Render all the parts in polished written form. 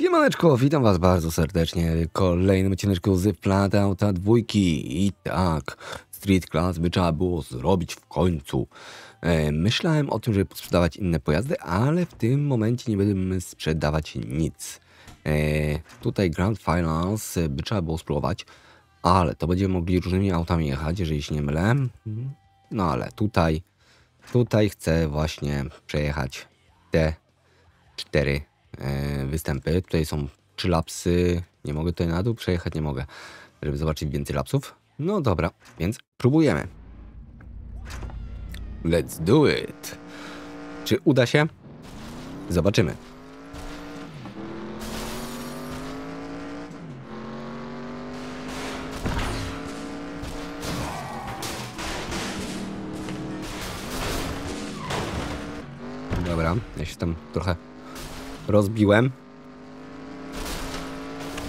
Siemaneczko, witam was bardzo serdecznie w kolejnym odcineczku z Flatouta 2. I tak, Street Class by trzeba było zrobić w końcu. Myślałem o tym, żeby sprzedawać inne pojazdy, ale w tym momencie nie będziemy sprzedawać nic. Tutaj Grand Finance by trzeba było spróbować, ale to będziemy mogli różnymi autami jechać, jeżeli się nie mylę. No ale tutaj chcę właśnie przejechać te 4 występy. Tutaj są 3 lapsy. Nie mogę tutaj na dół przejechać, nie mogę, żeby zobaczyć więcej lapsów. No dobra, więc próbujemy. Let's do it. Czy uda się? Zobaczymy. Dobra, ja się tam trochę rozbiłem.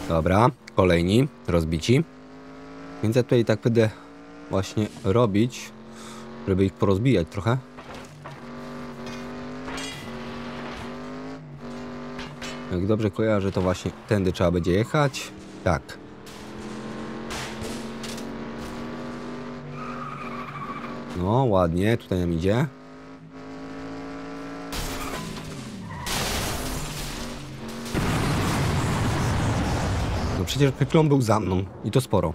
Dobra, kolejni rozbici. Więc ja tutaj tak będę właśnie robić, żeby ich porozbijać trochę. Jak dobrze kojarzę, to właśnie tędy trzeba będzie jechać. Tak. No, ładnie, tutaj nam idzie. No przecież klon był za mną i to sporo.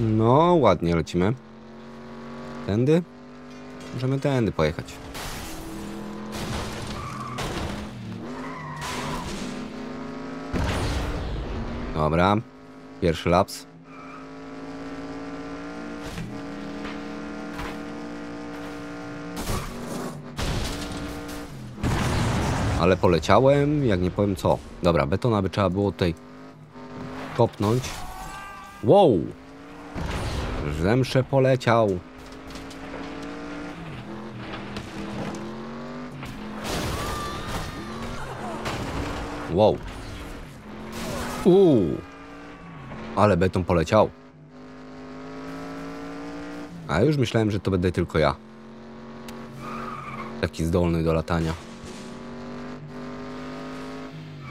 No, ładnie lecimy. Tędy? Możemy tędy pojechać. Dobra, pierwszy laps. Ale poleciałem, jak nie powiem co. Dobra, betona by trzeba było tutaj kopnąć. Wow! Zemsze poleciał. Wow. Ale beton poleciał. A już myślałem, że to będę tylko ja. Taki zdolny do latania.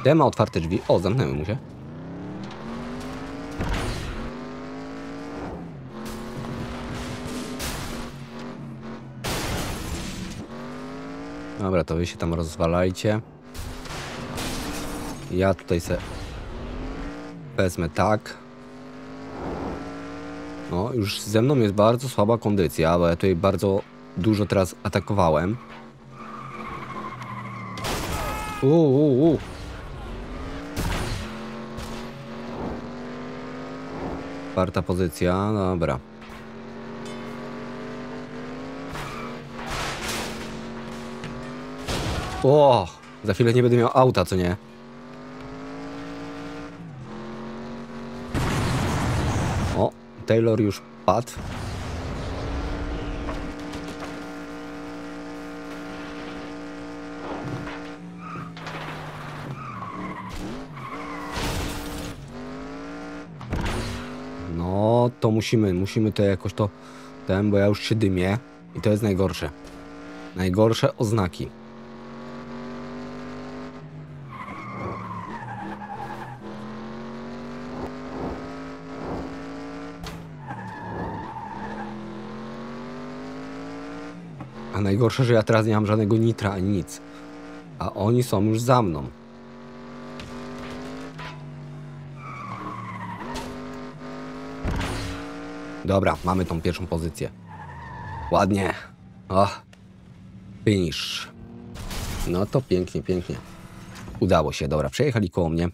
Ten ma otwarte drzwi. O, zamknęły mu się. Dobra, to wy się tam rozwalajcie. Ja tutaj se wezmę tak. No, już ze mną jest bardzo słaba kondycja, bo ja tutaj bardzo dużo teraz atakowałem. Czwarta pozycja, dobra. O, za chwilę nie będę miał auta, co nie? O, Taylor już padł. No, to musimy to jakoś to... Ten, bo ja już się dymię. I to jest najgorsze. Najgorsze oznaki. A najgorsze, że ja teraz nie mam żadnego nitra ani nic. A oni są już za mną. Dobra, mamy tą pierwszą pozycję. Ładnie. O, finish. No to pięknie, pięknie. Udało się. Dobra, przejechali koło mnie.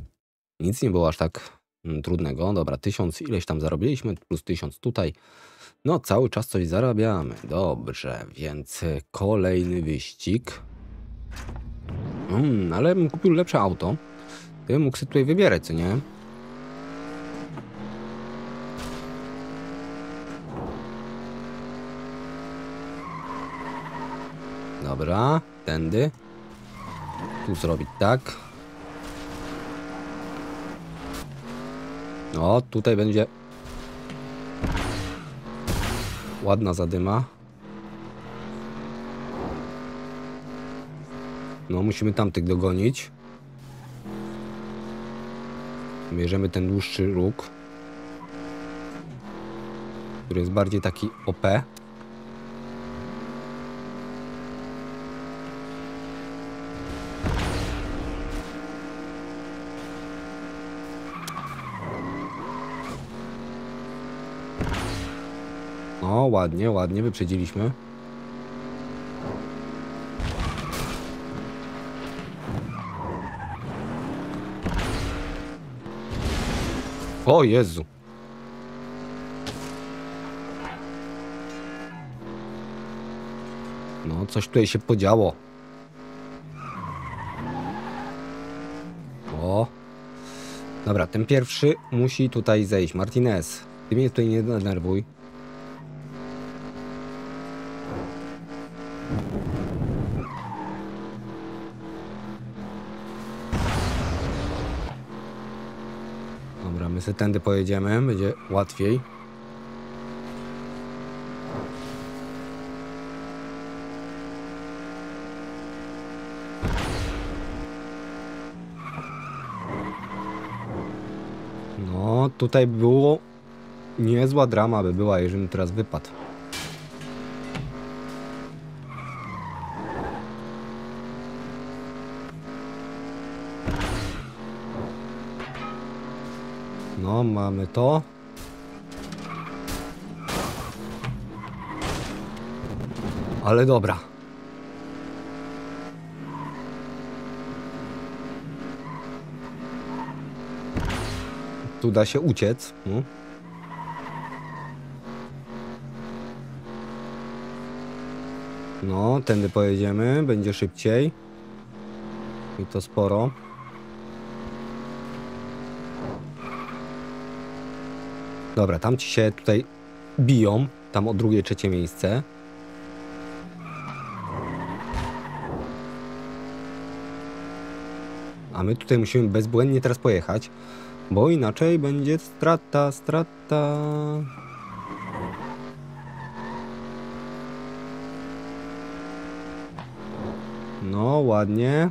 Nic nie było aż tak trudnego. Dobra, 1000 ileś tam zarobiliśmy, plus 1000 tutaj. No, cały czas coś zarabiamy. Dobrze, więc kolejny wyścig. Ale bym kupił lepsze auto. To bym mógł sobie tutaj wybierać, co nie? Dobra, tędy. Tu zrobić tak. No, tutaj będzie... Ładna zadyma. No, musimy tamtych dogonić. Bierzemy ten dłuższy róg, który jest bardziej taki OP. No, ładnie, ładnie, wyprzedziliśmy. O Jezu. No, coś tutaj się podziało. O. Dobra, ten pierwszy musi tutaj zejść. Martinez, ty mnie tutaj nie denerwuj. My tędy pojedziemy, będzie łatwiej. No, tutaj było niezła drama by była, jeżeli mi teraz wypadł. No, mamy to. Ale dobra. Tu da się uciec. No. No, tędy pojedziemy. Będzie szybciej. I to sporo. Dobra, tam ci się tutaj biją, tam o drugie, trzecie miejsce. A my tutaj musimy bezbłędnie teraz pojechać, bo inaczej będzie strata, strata. No, ładnie.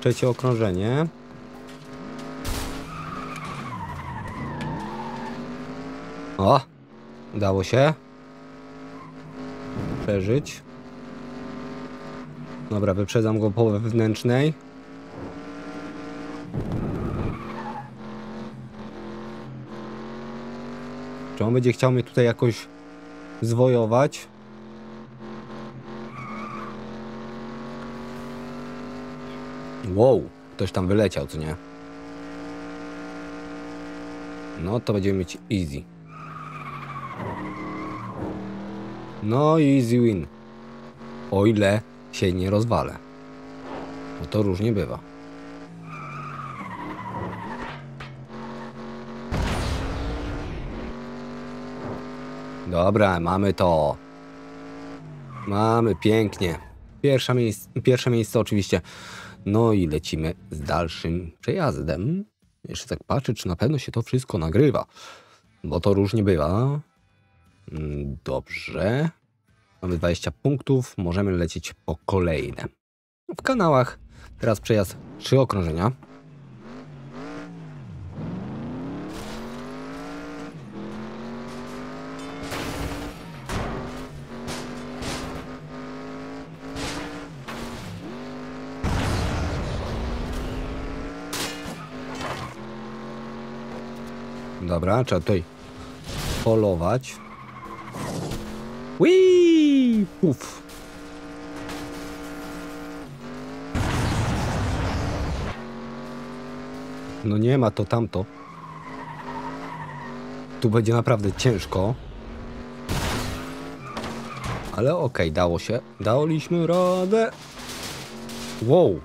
Trzecie okrążenie. O, udało się przeżyć. Dobra, wyprzedzam go po wewnętrznej. Czy on będzie chciał mnie tutaj jakoś zwojować? Wow, ktoś tam wyleciał, co nie? No to będziemy mieć easy. No i easy win. O ile się nie rozwalę. Bo to różnie bywa. Dobra, mamy to. Mamy, pięknie. Pierwsze miejsce oczywiście. No i lecimy z dalszym przejazdem. Jeszcze tak patrzę, czy na pewno się to wszystko nagrywa. Bo to różnie bywa. Dobrze. Mamy 20 punktów. Możemy lecieć po kolejne. W kanałach teraz przejazd 3 okrążenia. Dobra, trzeba tutaj polować. Wiii! Puf! No nie ma to tamto. Tu będzie naprawdę ciężko. Ale okej, dało się. Daliśmy radę. Wow!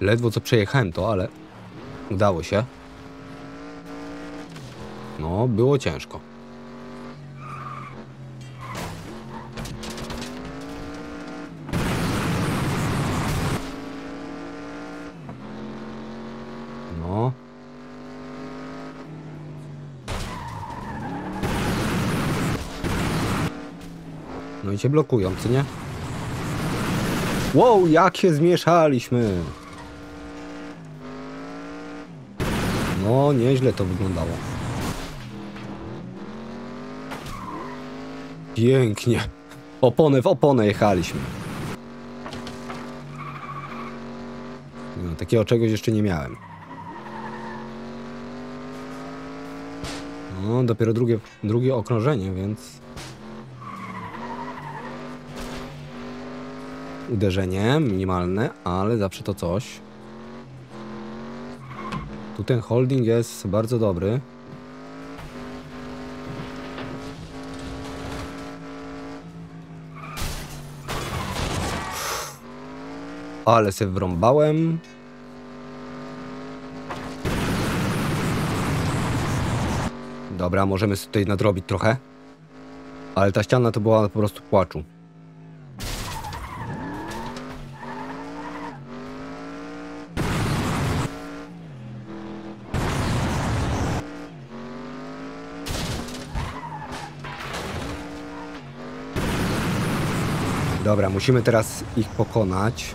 Ledwo co przejechałem to, ale udało się. No, było ciężko. No i się blokują, co nie? Wow, jak się zmieszaliśmy! No, nieźle to wyglądało. Pięknie. Opony w oponę jechaliśmy. No, takiego czegoś jeszcze nie miałem. No, dopiero drugie okrążenie, więc... Uderzenie minimalne, ale zawsze to coś. Tu ten holding jest bardzo dobry. Ale se wrąbałem. Dobra, możemy tutaj nadrobić trochę. Ale ta ściana to była po prostu płaczu. Dobra, musimy teraz ich pokonać.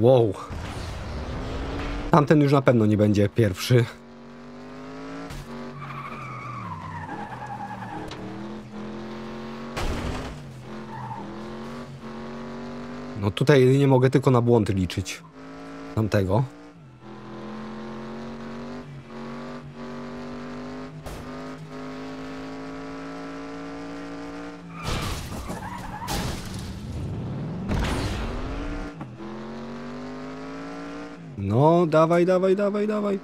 Wow. Tamten już na pewno nie będzie pierwszy. No tutaj nie mogę tylko na błąd liczyć. Tamtego. No, dawaj, dawaj, dawaj, dawaj.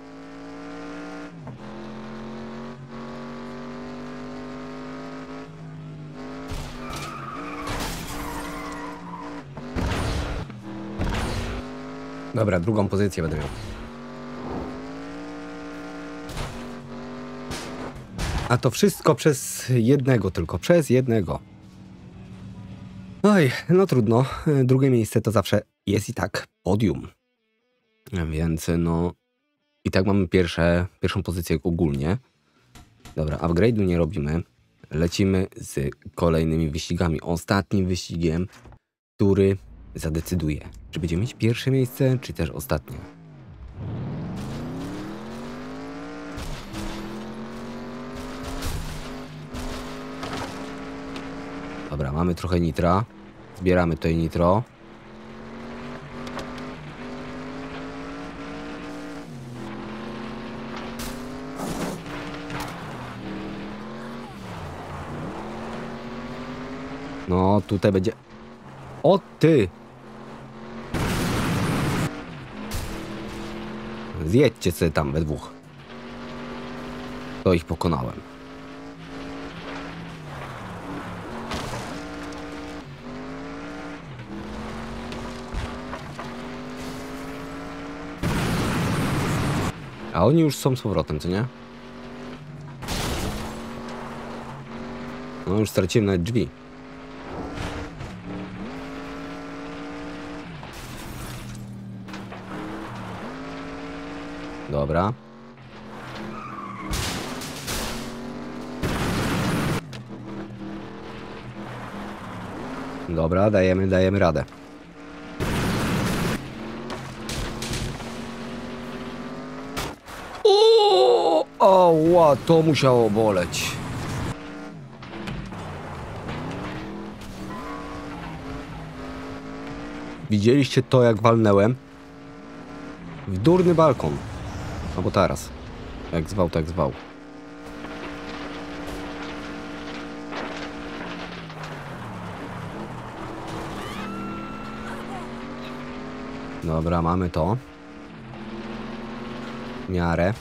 Dobra, drugą pozycję będę miał. A to wszystko przez jednego tylko, przez jednego. Oj, no trudno. Drugie miejsce to zawsze jest i tak podium. Więc no i tak mamy pierwszą pozycję ogólnie. Dobra, upgrade'u nie robimy. Lecimy z kolejnymi wyścigami. Ostatnim wyścigiem, który zadecyduje, czy będziemy mieć pierwsze miejsce, czy też ostatnie. Dobra, mamy trochę nitra. Zbieramy tutaj nitro. No, tutaj będzie... O ty! Zjedźcie sobie tam we dwóch. To ich pokonałem. A oni już są z powrotem, co nie? No, już straciłem nawet drzwi. Dobra. Dobra, dajemy radę. Oła, to musiało boleć. Widzieliście to, jak walnęłem? W durny balkon. No bo teraz. Jak zwał, tak zwał. Dobra, mamy to. W miarę.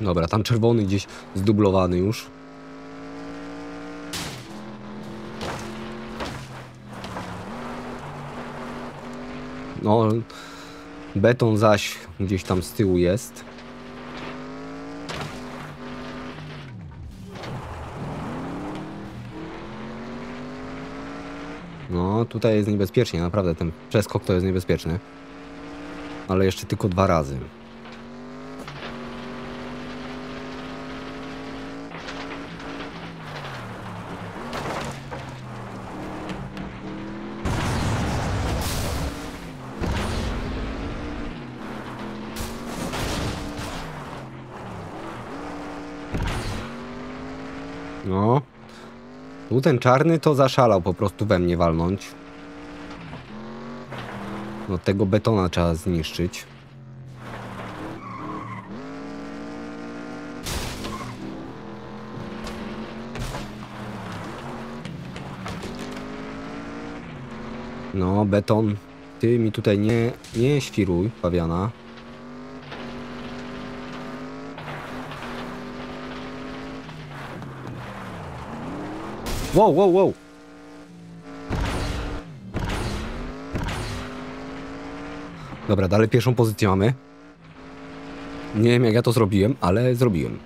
Dobra, tam czerwony gdzieś zdublowany już. No, beton zaś gdzieś tam z tyłu jest. No, tutaj jest niebezpiecznie, naprawdę ten przeskok to jest niebezpieczny. Ale jeszcze tylko 2 razy. No. Tu ten czarny to zaszalał po prostu we mnie walnąć. No tego betona trzeba zniszczyć. No beton. Ty mi tutaj nie świruj, pawiana. Wow, wow, wow. Dobra, dalej pierwszą pozycję mamy. Nie wiem jak ja to zrobiłem, ale zrobiłem.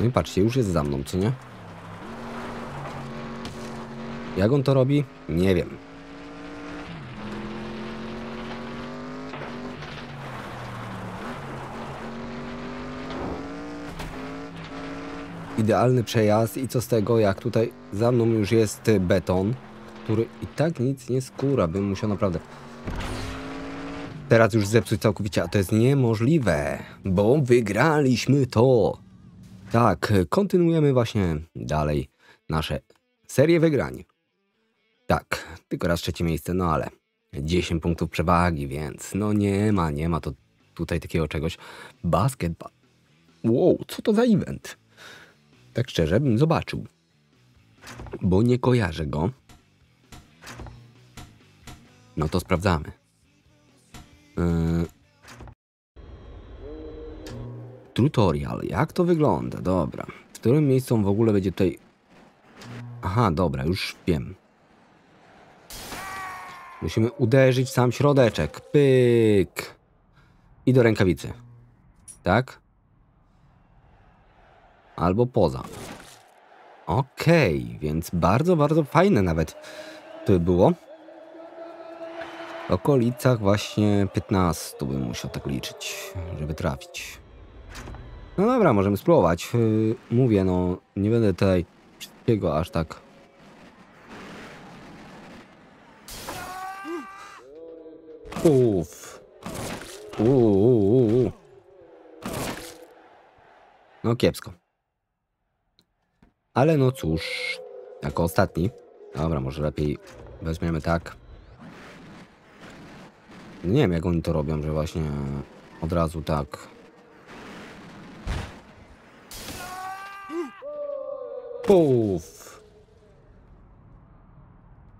No i patrzcie, już jest za mną, co nie? Jak on to robi? Nie wiem. Idealny przejazd i co z tego, jak tutaj za mną już jest beton, który i tak nic nie skóra, bym musiał naprawdę teraz już zepsuć całkowicie, a to jest niemożliwe, bo wygraliśmy to. Tak, kontynuujemy właśnie dalej nasze serię wygrań. Tak, tylko raz 3. miejsce, no ale 10 punktów przewagi, więc no nie ma to tutaj takiego czegoś. Basketball. Wow, co to za event? Tak szczerze bym zobaczył, bo nie kojarzę go. No to sprawdzamy. Tutorial, jak to wygląda? Dobra, w którym miejscu on w ogóle będzie tutaj? Aha, dobra, już wiem. Musimy uderzyć w sam środeczek. Pyk. I do rękawicy. Tak? Albo poza. Okej, więc bardzo, bardzo fajne nawet to by było. W okolicach właśnie 15 bym musiał tak liczyć, żeby trafić. No dobra, możemy spróbować. Mówię, no nie będę tutaj wszystkiego aż tak. Uff. No kiepsko. Ale no cóż, jako ostatni. Dobra, może lepiej weźmiemy tak. Nie wiem jak oni to robią, że właśnie od razu tak. Puf!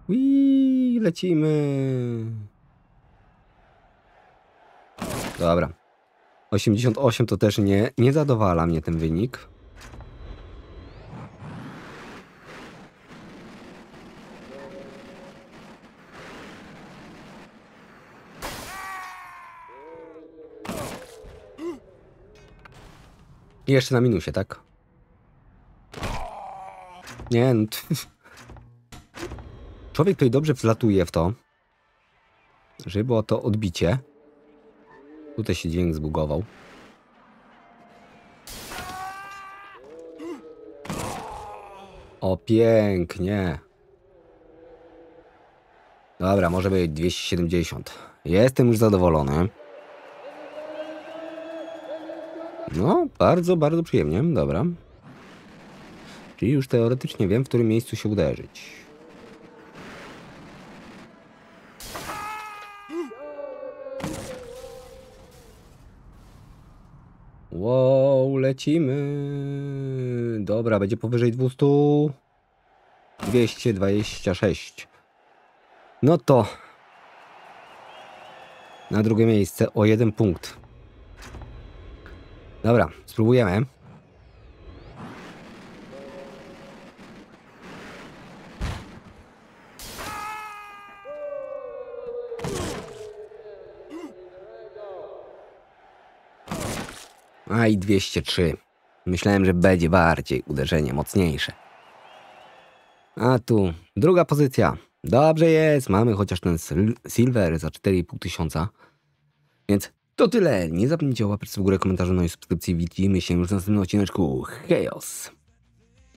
Uiii, lecimy. Dobra. 88 to też nie zadowala mnie ten wynik. I jeszcze na minusie, tak? Nie, no człowiek tutaj dobrze wlatuje w to, żeby było to odbicie. Tutaj się dźwięk zbugował. O, pięknie. Dobra, może być 270. Jestem już zadowolony. No, bardzo, bardzo przyjemnie. Dobra. Czyli już teoretycznie wiem, w którym miejscu się uderzyć. Wow, lecimy. Dobra, będzie powyżej 200. 226. No to na 2. miejsce o 1 punkt. Dobra, spróbujemy. A i 203. Myślałem, że będzie bardziej uderzenie mocniejsze. A tu druga pozycja. Dobrze jest, mamy chociaż ten silver za 4500. Więc to tyle. Nie zapomnijcie o łapce w górę, komentarzu, no i subskrypcji. Widzimy się już w następnym odcineczku. Chaos!